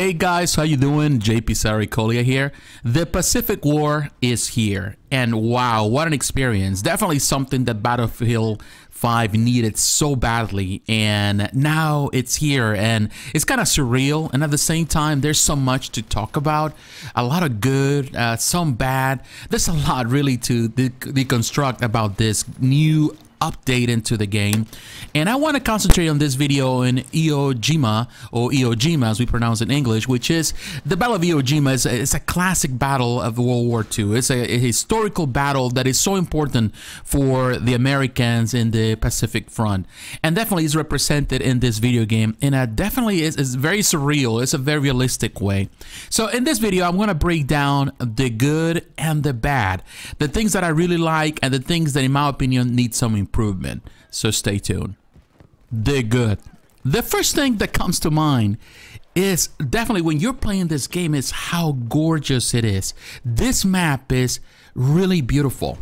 Hey guys, how you doing? JP Sarri Reviews here. The Pacific War is here, and wow, what an experience. Definitely something that Battlefield V needed so badly, and now it's here, and it's kind of surreal, and at the same time, there's so much to talk about. A lot of good, some bad. There's a lot really to deconstruct about this new update into the game, and I want to concentrate on this video in Iwo Jima, or Iwo Jima as we pronounce it in English, which is the Battle of Iwo Jima. It's a classic battle of World War II. It's a historical battle that is so important for the Americans in the Pacific front, and definitely is represented in this video game, and definitely is very surreal. It's a very realistic way. So in this video, I'm going to break down the good and the bad, the things that I really like and the things that in my opinion need some improvement. So stay tuned. The good. The first thing that comes to mind is definitely when you're playing this game is how gorgeous it is. This map is really beautiful.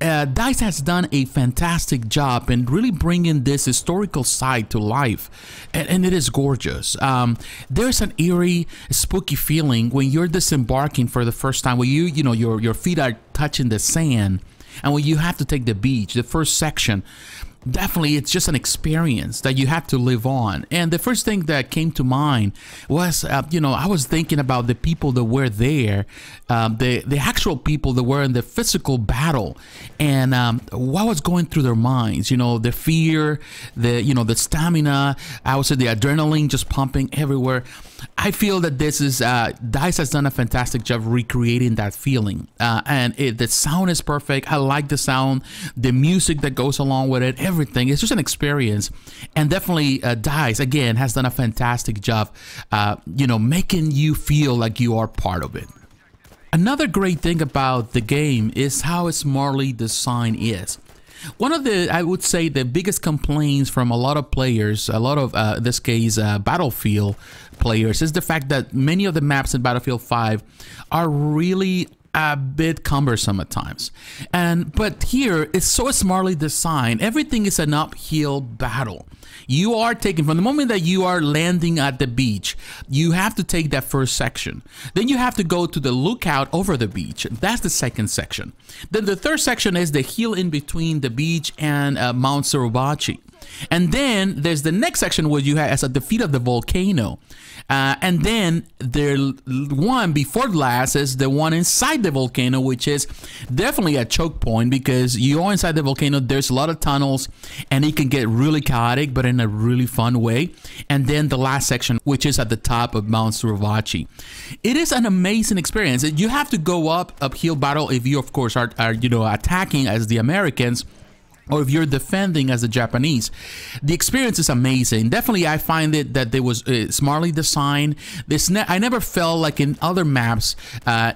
DICE has done a fantastic job in really bringing this historical side to life, and it is gorgeous. There's an eerie, spooky feeling when you're disembarking for the first time, when you know your feet are touching the sand. And when you have to take the beach, the first section, definitely it's just an experience that you have to live on. And the first thing that came to mind was, I was thinking about the people that were there, the actual people that were in the physical battle, and what was going through their minds, the fear, the stamina, I would say the adrenaline just pumping everywhere. I feel that this is, DICE has done a fantastic job recreating that feeling, and the sound is perfect. I like the sound, the music that goes along with it, everything. It's just an experience, and definitely DICE, again, has done a fantastic job, making you feel like you are part of it. Another great thing about the game is how smartly designed is. One of the, I would say, the biggest complaints from a lot of players, a lot of, in this case, Battlefield players, is the fact that many of the maps in Battlefield 5 are really a bit cumbersome at times. But here, it's so smartly designed. Everything is an uphill battle. You are taking, from the moment that you are landing at the beach, you have to take that first section. Then you have to go to the lookout over the beach. That's the second section. Then the third section is the hill in between the beach and Mount Suribachi. And then there's the next section where you have at the feet of the volcano. And then the one before last is the one inside the volcano, which is definitely a choke point because you're inside the volcano. There's a lot of tunnels and it can get really chaotic, but in a really fun way. And then the last section, which is at the top of Mount Suribachi. It is an amazing experience. You have to go uphill battle if you, of course, are attacking as the Americans, or if you're defending as a Japanese. The experience is amazing. Definitely, I find it that there was smartly designed. I never felt like in other maps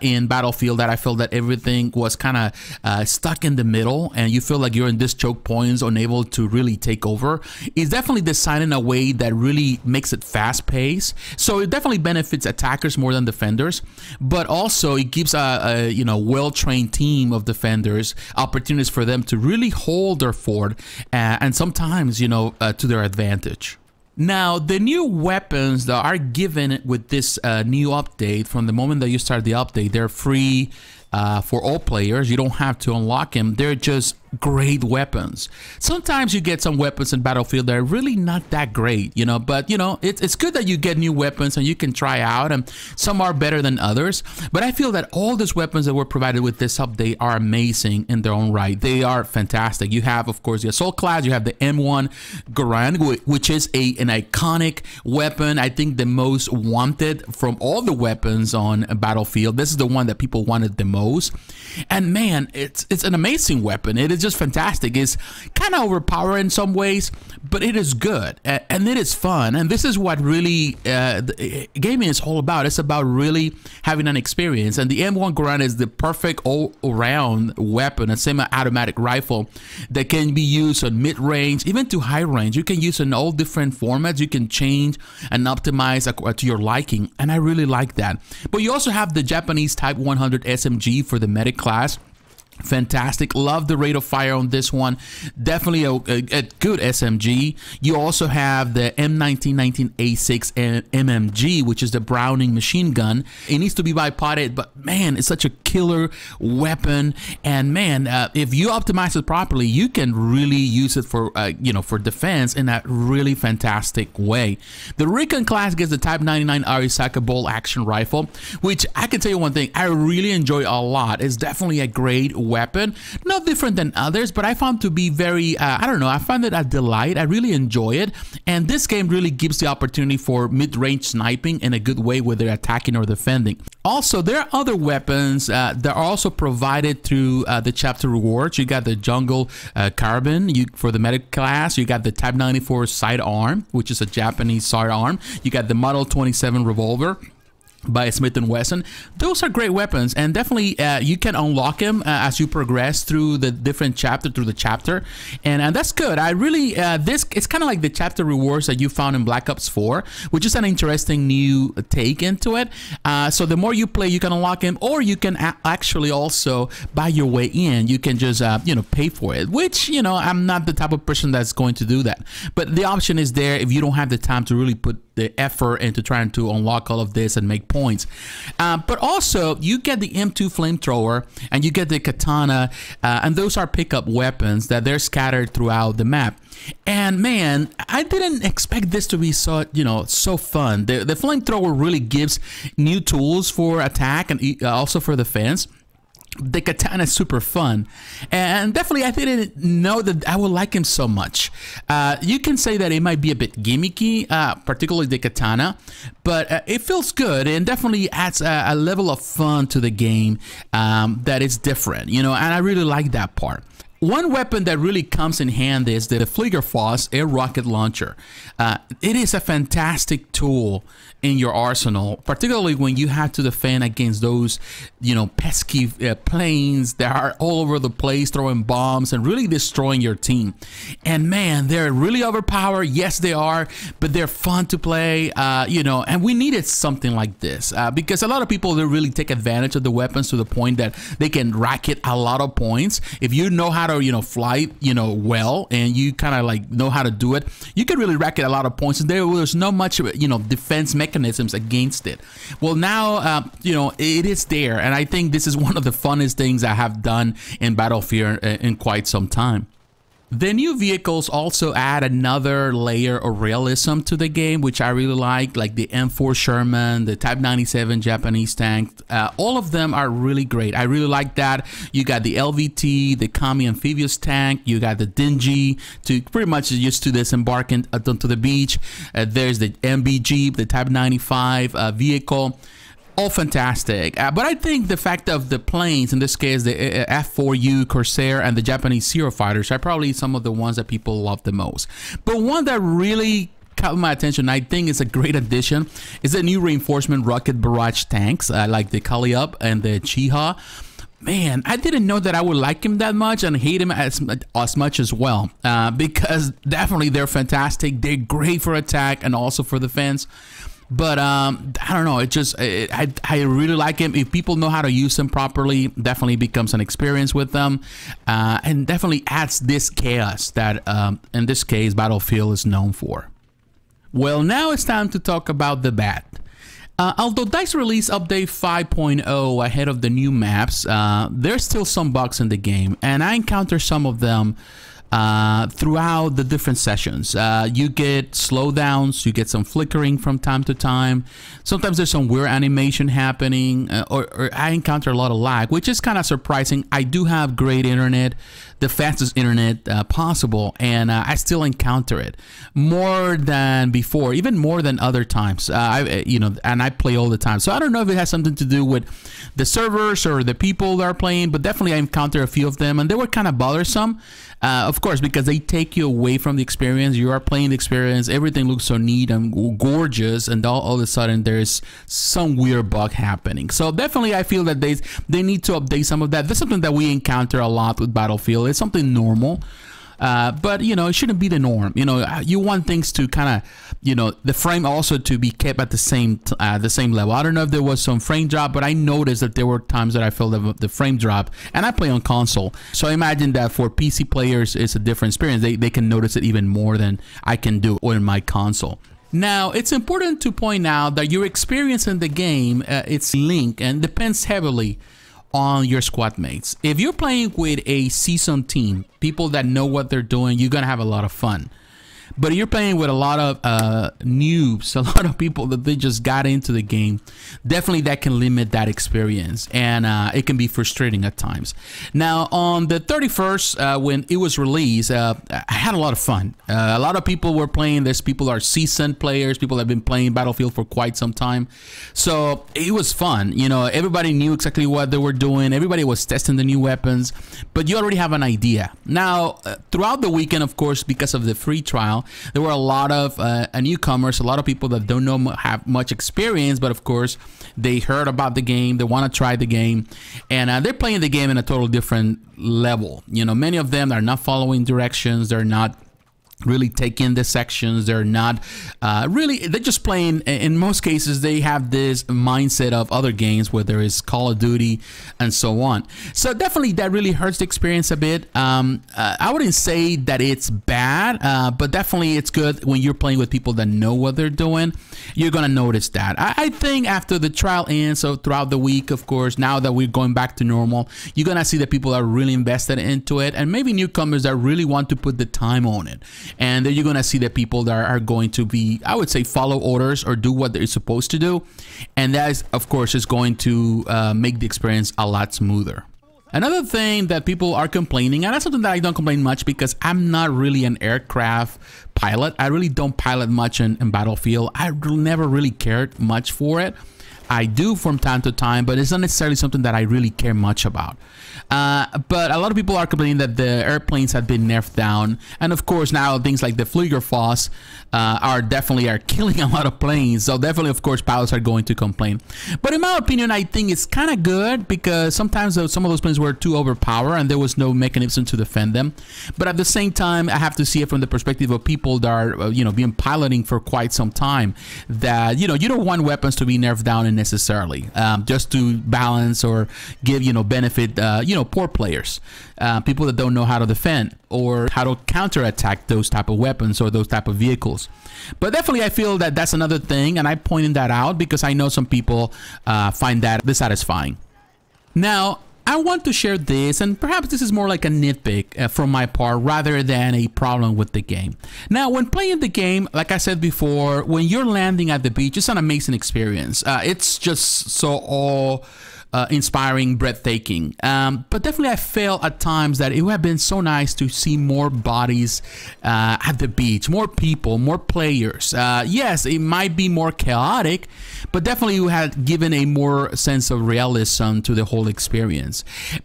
in Battlefield that I felt that everything was kind of stuck in the middle and you feel like you're in this choke points, unable to really take over. It's definitely designed in a way that really makes it fast paced. So it definitely benefits attackers more than defenders, but also it gives a well-trained team of defenders opportunities for them to really hold forward and sometimes to their advantage. Now, the new weapons that are given with this new update, from the moment that you start the update, they're free for all players. You don't have to unlock them. They're just great weapons. Sometimes you get some weapons in Battlefield that are really not that great, but it's good that you get new weapons and you can try out, and some are better than others, but I feel that all these weapons that were provided with this update are amazing in their own right. They are fantastic. You have, of course, the assault class. You have the M1 Garand, which is an iconic weapon. I think the most wanted from all the weapons on Battlefield. This is the one that people wanted the most. And man, it's an amazing weapon. It is just fantastic. It's kind of overpowered in some ways, but it is good and it is fun. And this is what really gaming is all about. It's about really having an experience. And the M1 Garand is the perfect all-around weapon, a semi-automatic rifle that can be used on mid-range, even to high-range. You can use it in all different formats. You can change and optimize to your liking. And I really like that. But you also have the Japanese Type 100 SMG for the medic class. Fantastic. Love the rate of fire on this one. Definitely a good SMG. You also have the M1919A6 MMG, which is the Browning machine gun. It needs to be bipotted, but man, it's such a killer weapon. And man, if you optimize it properly, you can really use it for, you know, for defense in a really fantastic way. The Rikan class gets the Type 99 Arisaka bolt action rifle, which I can tell you one thing, I really enjoy a lot. It's definitely a great weapon, not different than others, but I found to be very I don't know, I found it a delight. I really enjoy it, and this game really gives the opportunity for mid-range sniping in a good way, whether attacking or defending. Also, there are other weapons that are also provided through the chapter rewards. You got the jungle carbine for the medic class. You got the Type 94 sidearm, which is a Japanese sidearm. You got the Model 27 revolver by Smith and Wesson. Those are great weapons, and definitely you can unlock them as you progress through the different chapter, and that's good. I really this, it's kind of like the chapter rewards that you found in Black Ops 4, which is an interesting new take into it. So the more you play, you can unlock them, or you can actually also buy your way in. You can just you know, pay for it, which, you know, I'm not the type of person that's going to do that, but the option is there if you don't have the time to really put the effort into trying to unlock all of this and make points. But also you get the M2 flamethrower and you get the katana, and those are pickup weapons that they're scattered throughout the map. And man, I didn't expect this to be so, you know, so fun. The flamethrower really gives new tools for attack and also for defense. The katana is super fun, and definitely I didn't know that I would like him so much. You can say that it might be a bit gimmicky, particularly the katana, but it feels good and definitely adds a level of fun to the game that is different, you know, and I really like that part. One weapon that really comes in hand is the Fliegerfaust air rocket launcher. It is a fantastic tool in your arsenal, particularly when you have to defend against those, you know, pesky planes that are all over the place throwing bombs and really destroying your team. And man, they're really overpowered. Yes, they are, but they're fun to play, you know, and we needed something like this because a lot of people, they really take advantage of the weapons to the point that they can racket a lot of points. If you know how to, you know, fly, you know, well, and you kind of like know how to do it, you can really racket a lot of points, and there was no much, you know, defense mechanisms against it. Well, now you know, it is there, and I think this is one of the funnest things I have done in Battlefield in quite some time. The new vehicles also add another layer of realism to the game, which I really like the M4 Sherman, the Type 97 Japanese tank. All of them are really great. I really like that. You got the LVT, the Kami amphibious tank. You got the dingy to pretty much used to disembarking onto the beach. There's the MB Jeep, the Type 95 vehicle. All fantastic, but I think the fact of the planes, in this case the F4U Corsair and the Japanese Zero fighters, are probably some of the ones that people love the most. But one that really caught my attention, I think it's a great addition, is the new reinforcement rocket barrage tanks, like the Kaliup and the Chiha. Man, I didn't know that I would like him that much and hate him as much as well, because definitely they're fantastic. They're great for attack and also for defense. But I don't know, it just, I really like him. If people know how to use him properly, definitely becomes an experience with them, and definitely adds this chaos that, in this case, Battlefield is known for. Well, now it's time to talk about the bat. Although DICE released update 5.0 ahead of the new maps, there's still some bugs in the game, and I encountered some of them throughout the different sessions. You get slowdowns, you get some flickering from time to time. Sometimes there's some weird animation happening, or I encounter a lot of lag, which is kind of surprising. I do have great internet, the fastest internet possible, and I still encounter it more than before, even more than other times. You know, and I play all the time, so I don't know if it has something to do with the servers or the people that are playing, but definitely I encounter a few of them, and they were kind of bothersome. Of course, because they take you away from the experience. You are playing the experience, everything looks so neat and gorgeous, and all of a sudden there's some weird bug happening. So definitely I feel that they need to update some of that. That's something that we encounter a lot with Battlefield. It's something normal. But, you know, it shouldn't be the norm. You know, you want things to kind of, you know, the frame also to be kept at the same level. I don't know if there was some frame drop, but I noticed that there were times that I felt the frame drop, and I play on console. So I imagine that for PC players, it's a different experience. They can notice it even more than I can do on my console. Now, it's important to point out that your experience in the game, it's linked and depends heavily on your squad mates. If you're playing with a seasoned team, people that know what they're doing, you're gonna have a lot of fun. But if you're playing with a lot of noobs, a lot of people that they just got into the game, definitely that can limit that experience, and it can be frustrating at times. Now, on the 31st, when it was released, I had a lot of fun. A lot of people were playing this. People are seasoned players. People have been playing Battlefield for quite some time. So it was fun. You know, everybody knew exactly what they were doing. Everybody was testing the new weapons, but you already have an idea. Now, throughout the weekend, of course, because of the free trial, there were a lot of newcomers, a lot of people that don't know, have much experience, but of course they heard about the game, they want to try the game, and they're playing the game in a total different level. You know, many of them are not following directions, they're not really taking the sections, they're not really, they're just playing. In most cases, they have this mindset of other games, whether it's Call of Duty and so on. So definitely that really hurts the experience a bit. I wouldn't say that it's bad, but definitely it's good when you're playing with people that know what they're doing. You're gonna notice that. I think after the trial ends, so throughout the week, of course, now that we're going back to normal, you're gonna see that people are really invested into it, and maybe newcomers that really want to put the time on it. And then you're going to see the people that are going to be, I would say, follow orders or do what they're supposed to do. And that, is, of course, is going to make the experience a lot smoother. Another thing that people are complaining, and that's something that I don't complain much because I'm not really an aircraft pilot. I really don't pilot much in Battlefield. I never really cared much for it. I do from time to time, but it's not necessarily something that I really care much about. But a lot of people are complaining that the airplanes have been nerfed down, and of course now things like the Fliegerfaust are killing a lot of planes. So definitely, of course, pilots are going to complain. But in my opinion, I think it's kind of good because sometimes some of those planes were too overpowered and there was no mechanism to defend them. But at the same time, I have to see it from the perspective of people that are been piloting for quite some time. That you don't want weapons to be nerfed down necessarily just to balance or give benefit poor players, people that don't know how to defend or how to counterattack those type of weapons or those type of vehicles. But definitely I feel that that's another thing, and I'm pointing that out because I know some people find that dissatisfying. Now I want to share this, and perhaps this is more like a nitpick from my part rather than a problem with the game. Now, when playing the game, like I said before, when you're landing at the beach, it's an amazing experience. It's just so inspiring, breathtaking. But definitely I felt at times that it would have been so nice to see more bodies at the beach, more people, more players. Yes, it might be more chaotic, but definitely you had given a more sense of realism to the whole experience.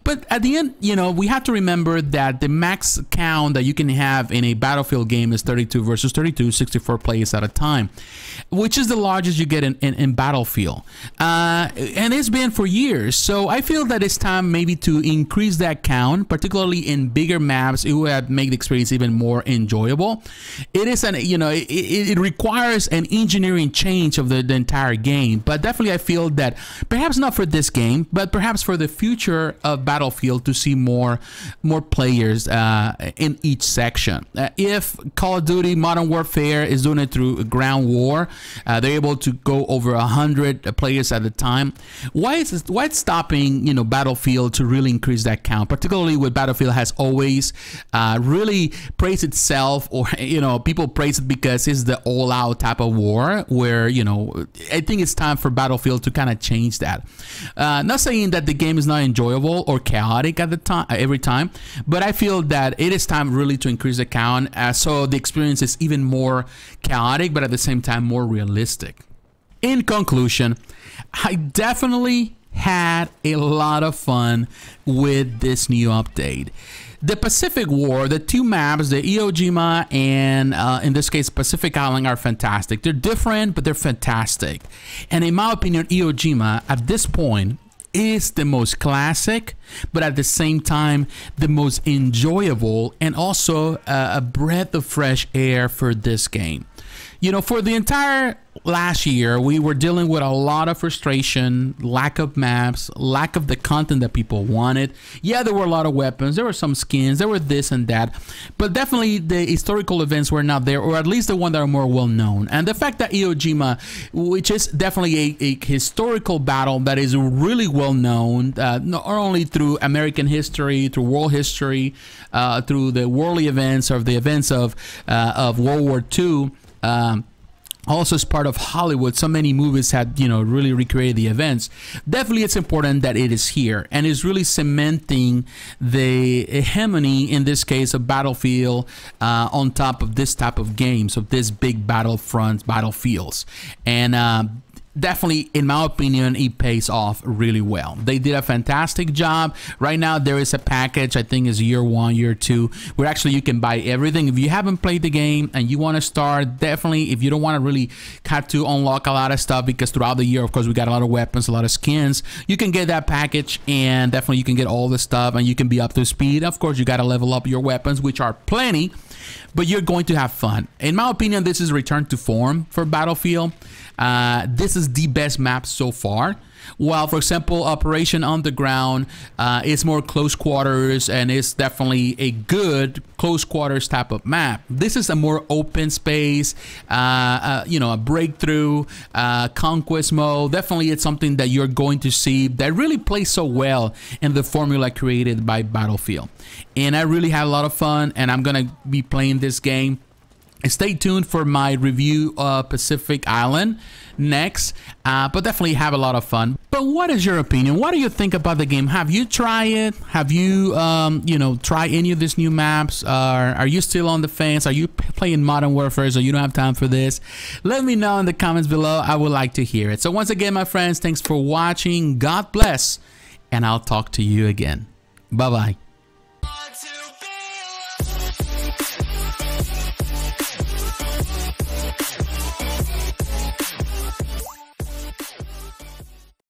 But at the end, we have to remember that the max count that you can have in a Battlefield game is 32 versus 32, 64 players at a time, which is the largest you get in Battlefield. And it's been for years. So I feel that it's time maybe to increase that count, particularly in bigger maps. It would make the experience even more enjoyable. It is it requires an engineering change of the entire game, but definitely I feel that perhaps not for this game, but perhaps for the future of Battlefield to see more players in each section. If Call of Duty Modern Warfare is doing it through ground war, they're able to go over 100 players at a time. Why it's stopping Battlefield to really increase that count, particularly with Battlefield has always really praised itself, or people praise it because it's the all-out type of war, where I think it's time for Battlefield to kind of change that. Not saying that the game is not enjoyable or chaotic at the time every time, but I feel that it is time really to increase the count so the experience is even more chaotic, but at the same time more realistic. In conclusion, I definitely had a lot of fun with this new update. The Pacific War, the two maps, the Iwo Jima and in this case Pacific Island, are fantastic. They're different, but they're fantastic. And in my opinion, Iwo Jima at this point is the most classic, but at the same time, the most enjoyable, and also a breath of fresh air for this game. You know, for the entire last year, we were dealing with a lot of frustration, lack of maps, lack of the content that people wanted. Yeah, there were a lot of weapons, there were some skins, there were this and that, but definitely the historical events were not there, or at least the ones that are more well known. And the fact that Iwo Jima, which is definitely a historical battle that is really well known, not only through American history, through world history, through the worldly events or the events of World War II. Also as part of Hollywood, so many movies had, you know, really recreated the events. Definitely it's important that it is here, and it's really cementing the hegemony, in this case, of Battlefield on top of this type of games, of this big battlefront battlefields. And definitely, in my opinion, it pays off really well. They did a fantastic job. Right now, there is a package, I think it's year 1, year 2, where actually you can buy everything. If you haven't played the game and you want to start, definitely, if you don't want to really have to unlock a lot of stuff, because throughout the year, of course, we got a lot of weapons, a lot of skins, you can get that package, and definitely you can get all the stuff, and you can be up to speed. Of course, you got to level up your weapons, which are plenty, but you're going to have fun. In my opinion, this is return to form for Battlefield. This is the best map so far. While, for example, Operation Underground is more close quarters, and it's definitely a good close quarters type of map. This is a more open space, you know, a breakthrough, conquest mode. Definitely it's something that you're going to see that really plays so well in the formula created by Battlefield. And I really had a lot of fun, and I'm going to be playing this game. Stay tuned for my review of Pacific Island next, but definitely have a lot of fun. But what is your opinion? What do you think about the game? Have you tried it? Have you, you know, tried any of these new maps? Are you still on the fence? Are you playing Modern Warfare, so you don't have time for this? Let me know in the comments below. I would like to hear it. So once again, my friends, thanks for watching. God bless, and I'll talk to you again. Bye-bye.